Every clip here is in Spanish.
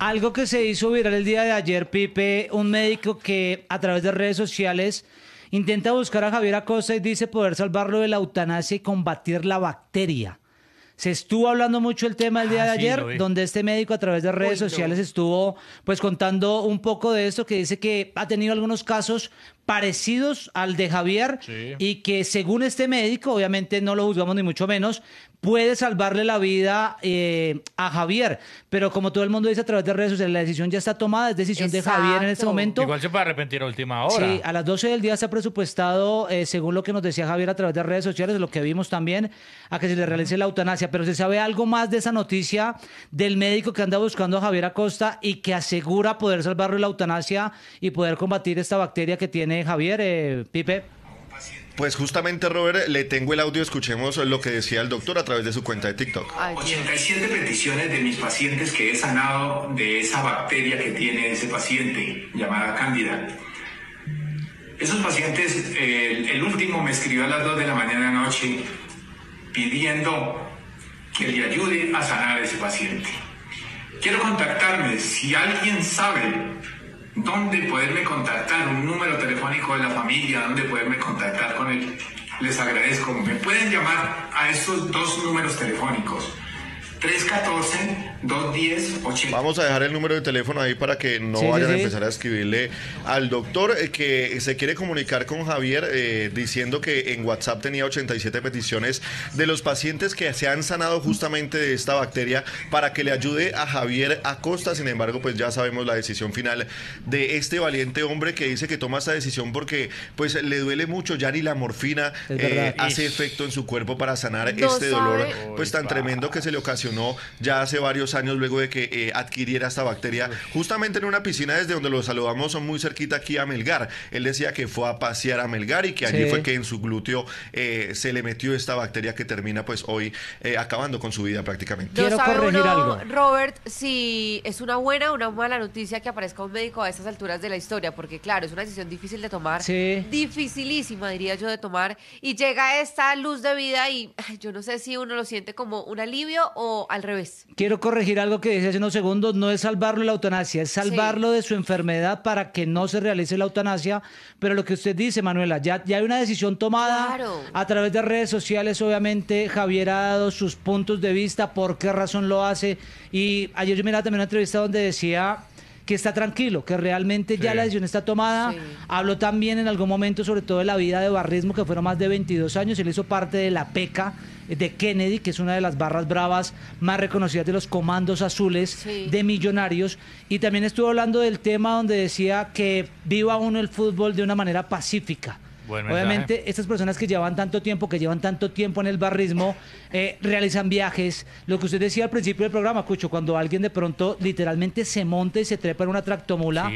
Algo que se hizo viral el día de ayer, Pipe, un médico que a través de redes sociales intenta buscar a Javier Acosta y dice poder salvarlo de la eutanasia y combatir la bacteria. Se estuvo hablando mucho el tema el día de ayer, donde este médico a través de redes sociales estuvo pues contando un poco de esto, que dice que ha tenido algunos casos parecidos al de Javier y que según este médico, obviamente no lo juzgamos ni mucho menos, puede salvarle la vida a Javier. Pero como todo el mundo dice a través de redes sociales, la decisión ya está tomada, es decisión de Javier en este momento. Igual se puede arrepentir a última hora. Sí, a las 12 del día está presupuestado, según lo que nos decía Javier a través de redes sociales, lo que vimos también, a que se le realice la eutanasia. Pero ¿se sabe algo más de esa noticia del médico que anda buscando a Javier Acosta y que asegura poder salvarlo de la eutanasia y poder combatir esta bacteria que tiene Javier, Pipe? Pues justamente, Robert, le tengo el audio, escuchemos lo que decía el doctor a través de su cuenta de TikTok. 87 peticiones de mis pacientes que he sanado de esa bacteria que tiene ese paciente, llamada Cándida. Esos pacientes, el último me escribió a las 2 de la mañana anoche pidiendo que le ayude a sanar a ese paciente. Quiero contactarme, si alguien sabe dónde poderme contactar, un número telefónico de la familia, dónde poderme contactar con él, les agradezco. Me pueden llamar a estos dos números telefónicos, 314-210-80. Vamos a dejar el número de teléfono ahí para que no vayan a empezar a escribirle al doctor que se quiere comunicar con Javier, diciendo que en WhatsApp tenía 87 peticiones de los pacientes que se han sanado justamente de esta bacteria para que le ayude a Javier Acosta. Sin embargo, pues ya sabemos la decisión final de este valiente hombre que dice que toma esta decisión porque pues le duele mucho, ya ni la morfina hace efecto en su cuerpo para sanar este dolor pues tan tremendo que se le ocasionó ya hace varios años luego de que adquiriera esta bacteria, justamente en una piscina desde donde lo saludamos, son muy cerquita aquí a Melgar. Él decía que fue a pasear a Melgar y que allí fue que en su glúteo se le metió esta bacteria que termina pues hoy acabando con su vida prácticamente. Quiero corregir algo, Robert, si es una buena o una mala noticia que aparezca un médico a estas alturas de la historia, porque claro, es una decisión difícil de tomar, dificilísima diría yo de tomar, y llega esta luz de vida y yo no sé si uno lo siente como un alivio o al revés. Quiero corregir algo que dije hace unos segundos, no es salvarlo de la eutanasia, es salvarlo de su enfermedad para que no se realice la eutanasia, pero lo que usted dice, Manuela, ya hay una decisión tomada, a través de redes sociales obviamente Javier ha dado sus puntos de vista, por qué razón lo hace, y ayer yo miraba también una entrevista donde decía que está tranquilo, que realmente ya la decisión está tomada. Habló también en algún momento sobre todo de la vida de barrismo, que fueron más de 22 años, él hizo parte de la PECA de Kennedy, que es una de las barras bravas más reconocidas de los Comandos Azules de Millonarios, y también estuvo hablando del tema donde decía que viva uno el fútbol de una manera pacífica. Obviamente estas personas que llevan tanto tiempo, en el barrismo, realizan viajes, lo que usted decía al principio del programa, Cucho, cuando alguien de pronto literalmente se monta y se trepa en una tractomula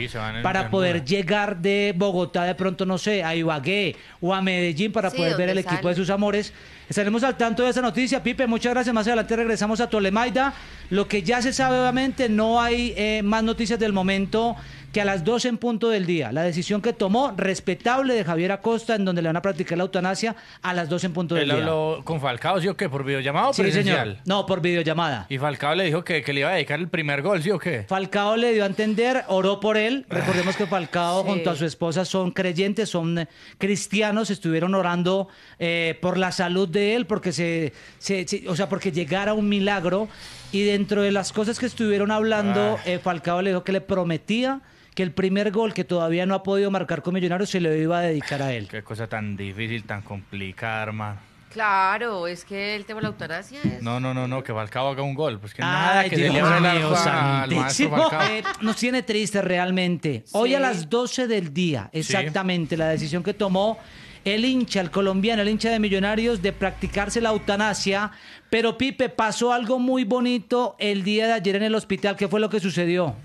para poder llegar de Bogotá de pronto, no sé, a Ibagué o a Medellín para poder ver el equipo de sus amores. Estaremos al tanto de esa noticia, Pipe, muchas gracias, más adelante regresamos a Tolemaida. Lo que ya se sabe obviamente, no hay más noticias del momento, que a las 12 en punto del día, la decisión que tomó, respetable, de Javier Acosta, en donde le van a practicar la eutanasia a las 12 en punto del día. ¿Él habló con Falcao, sí o qué? ¿Por videollamada o presencial? Señor. No, por videollamada. ¿Y Falcao le dijo que le iba a dedicar el primer gol, sí o qué? Falcao le dio a entender, oró por él. Recordemos que Falcao junto a su esposa son creyentes, son cristianos, estuvieron orando por la salud de él, porque o sea, porque llegara un milagro. Y dentro de las cosas que estuvieron hablando, Falcao le dijo que le prometía que el primer gol que todavía no ha podido marcar con Millonarios se lo iba a dedicar a él. Qué cosa tan difícil, tan complicada, hermano. Claro, es que el tema de la eutanasia es... No, que Falcao haga un gol. Pues que nada, que Dios se le abra al maestro Falcao. Nos tiene triste realmente. Hoy a las 12 del día, exactamente, la decisión que tomó el hincha, el colombiano, el hincha de Millonarios, de practicarse la eutanasia. Pero, Pipe, pasó algo muy bonito el día de ayer en el hospital. ¿Qué fue lo que sucedió?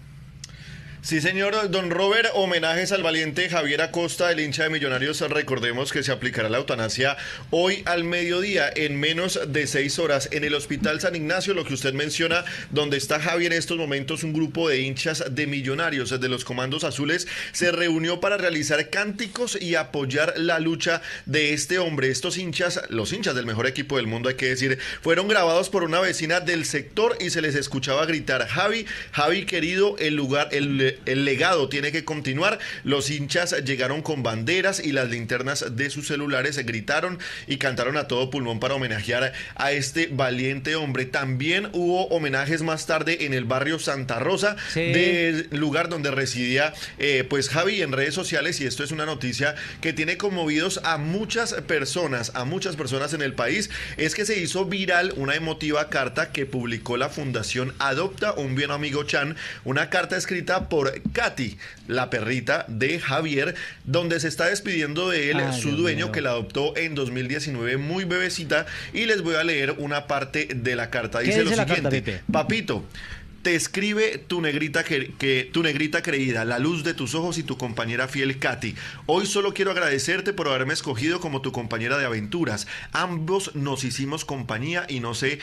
Sí, señor. Don Robert, homenajes al valiente Javier Acosta, el hincha de Millonarios. Recordemos que se aplicará la eutanasia hoy al mediodía, en menos de 6 horas, en el Hospital San Ignacio, lo que usted menciona, donde está Javier en estos momentos. Un grupo de hinchas de Millonarios, de los Comandos Azules, se reunió para realizar cánticos y apoyar la lucha de este hombre. Estos hinchas, los hinchas del mejor equipo del mundo, hay que decir, fueron grabados por una vecina del sector y se les escuchaba gritar: Javi, Javi querido, el legado tiene que continuar. Los hinchas llegaron con banderas y las linternas de sus celulares, gritaron y cantaron a todo pulmón para homenajear a este valiente hombre. También hubo homenajes más tarde en el barrio Santa Rosa, del lugar donde residía pues Javi, en redes sociales, y esto es una noticia que tiene conmovidos a muchas personas en el país. Es que se hizo viral una emotiva carta que publicó la Fundación Adopta un Buen Amigo Chan, una carta escrita por Katy, la perrita de Javier, donde se está despidiendo de él, su dueño, que la adoptó en 2019, muy bebecita, y les voy a leer una parte de la carta. Dice lo siguiente: papito, te escribe tu negrita, tu negrita querida, la luz de tus ojos y tu compañera fiel Katy. Hoy solo quiero agradecerte por haberme escogido como tu compañera de aventuras. Ambos nos hicimos compañía y no sé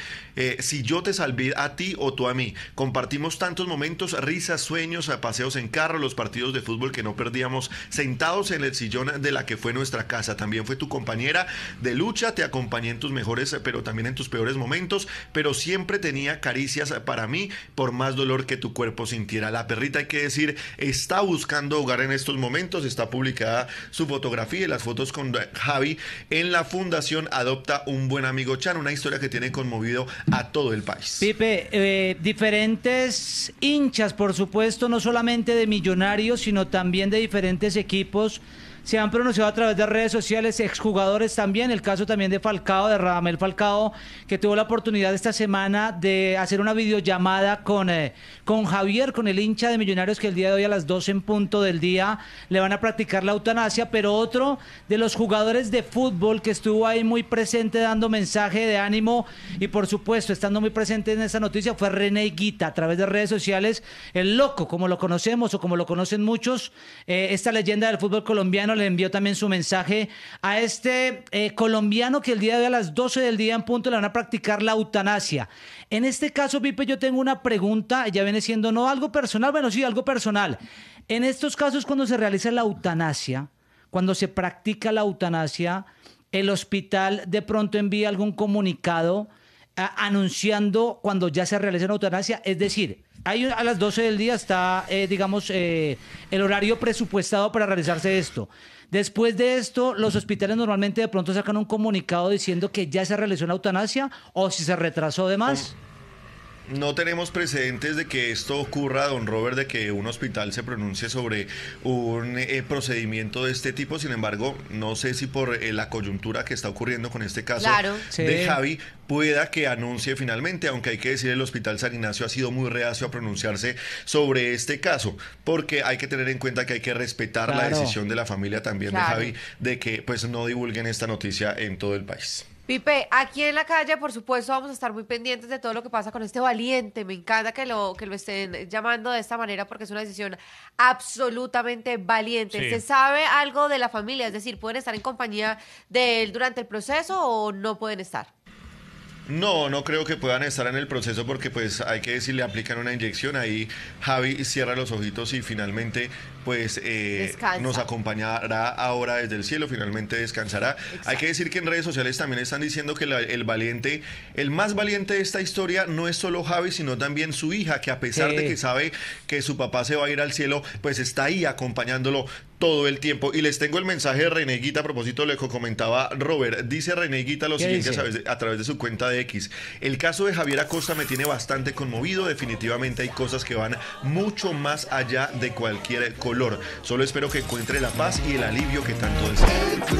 si yo te salvé a ti o tú a mí. Compartimos tantos momentos, risas, sueños, paseos en carro, los partidos de fútbol que no perdíamos, sentados en el sillón de la que fue nuestra casa. También fue tu compañera de lucha, te acompañé en tus mejores, pero también en tus peores momentos, pero siempre tenía caricias para mí, por más dolor que tu cuerpo sintiera. La perrita, hay que decir, está buscando hogar en estos momentos. Está publicada su fotografía y las fotos con Javi en la Fundación Adopta un Buen Amigo Chan, una historia que tiene conmovido a todo el país. Pipe, diferentes hinchas, por supuesto, no solamente de Millonarios, sino también de diferentes equipos, se han pronunciado a través de redes sociales, exjugadores también, el caso también de Falcao, de Radamel Falcao, que tuvo la oportunidad esta semana de hacer una videollamada con Javier, con el hincha de Millonarios, que el día de hoy a las 12 en punto del día le van a practicar la eutanasia. Pero otro de los jugadores de fútbol que estuvo ahí muy presente dando mensaje de ánimo y por supuesto estando muy presente en esta noticia fue René Higuita. A través de redes sociales, el loco, como lo conocemos o como lo conocen muchos, esta leyenda del fútbol colombiano, le envió también su mensaje a este colombiano que el día de hoy a las 12 del día en punto le van a practicar la eutanasia. En este caso, Pipe, yo tengo una pregunta, ya viene siendo no algo personal, bueno, sí, algo personal. En estos casos, cuando se realiza la eutanasia, cuando se practica la eutanasia, el hospital de pronto envía algún comunicado anunciando cuando ya se realiza la eutanasia, es decir, a las 12 del día está, digamos, el horario presupuestado para realizarse esto. Después de esto, los hospitales normalmente de pronto sacan un comunicado diciendo que ya se realizó una eutanasia o si se retrasó de más. No tenemos precedentes de que esto ocurra, don Robert, de que un hospital se pronuncie sobre un procedimiento de este tipo. Sin embargo, no sé si por la coyuntura que está ocurriendo con este caso de Javi, pueda que anuncie finalmente, aunque hay que decir, el Hospital San Ignacio ha sido muy reacio a pronunciarse sobre este caso, porque hay que tener en cuenta que hay que respetar la decisión de la familia también de Javi, de que pues no divulguen esta noticia en todo el país. Pipe, aquí en la calle, por supuesto, vamos a estar muy pendientes de todo lo que pasa con este valiente. Me encanta que lo estén llamando de esta manera porque es una decisión absolutamente valiente. Sí. ¿Se sabe algo de la familia? Es decir, ¿pueden estar en compañía de él durante el proceso o no pueden estar? No, no creo que puedan estar en el proceso porque pues hay que decir, le aplican una inyección, ahí Javi cierra los ojitos y finalmente pues nos acompañará ahora desde el cielo, finalmente descansará. Exacto. Hay que decir que en redes sociales también están diciendo que el más valiente de esta historia no es solo Javi, sino también su hija, que a pesar de que sabe que su papá se va a ir al cielo, pues está ahí acompañándolo todo el tiempo. Y les tengo el mensaje de René Higuita, a propósito de lo que comentaba Robert. Dice René Higuita lo siguiente a través de su cuenta de X: el caso de Javier Acosta me tiene bastante conmovido, definitivamente hay cosas que van mucho más allá de cualquier color, solo espero que encuentre la paz y el alivio que tanto desea.